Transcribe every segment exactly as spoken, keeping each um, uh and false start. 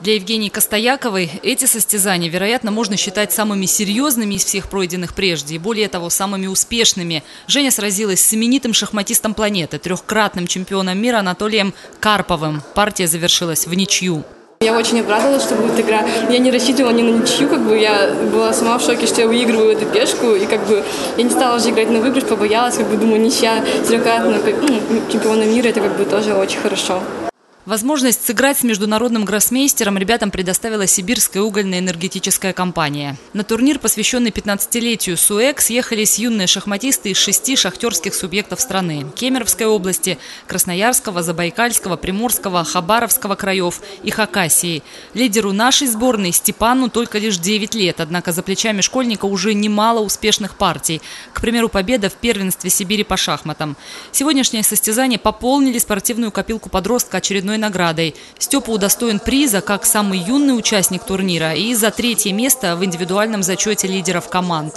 Для Евгении Костояковой эти состязания, вероятно, можно считать самыми серьезными из всех пройденных прежде и, более того, самыми успешными. Женя сразилась с именитым шахматистом планеты, трехкратным чемпионом мира Анатолием Карповым. Партия завершилась в ничью. Я очень обрадовалась, что будет игра. Я не рассчитывала ни на ничью, как бы я была сама в шоке, что я выигрываю эту пешку. И как бы я не стала уже играть на выигрыш, побоялась, как бы думаю, ничья с трехкратным чемпионом мира, это как бы тоже очень хорошо. Возможность сыграть с международным гроссмейстером ребятам предоставила Сибирская угольно-энергетическая компания. На турнир, посвященный пятнадцатилетию СУЭК, съехались юные шахматисты из шести шахтерских субъектов страны – Кемеровской области, Красноярского, Забайкальского, Приморского, Хабаровского краев и Хакасии. Лидеру нашей сборной Степану только лишь девять лет, однако за плечами школьника уже немало успешных партий. К примеру, победа в первенстве Сибири по шахматам. Сегодняшнее состязание пополнили спортивную копилку подростка очередной наградой. Степа удостоен приза как самый юный участник турнира и за третье место в индивидуальном зачете лидеров команд.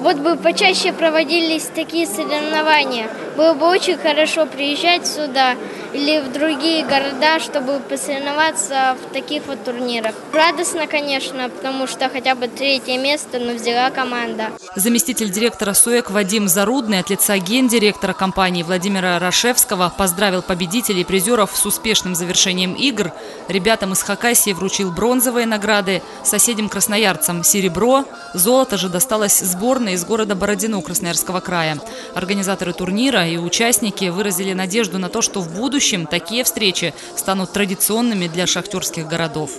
Вот бы почаще проводились такие соревнования. Было бы очень хорошо приезжать сюда или в другие города, чтобы посоревноваться в таких вот турнирах. Радостно, конечно, потому что хотя бы третье место, но взяла команда. Заместитель директора СУЭК Вадим Зарудный от лица гендиректора компании Владимира Рашевского поздравил победителей и призеров с успешным завершением игр. Ребятам из Хакасии вручил бронзовые награды, соседям-красноярцам – серебро, золото же досталось сборной из города Бородино Красноярского края. Организаторы турнира и участники выразили надежду на то, что в будущем такие встречи станут традиционными для шахтерских городов.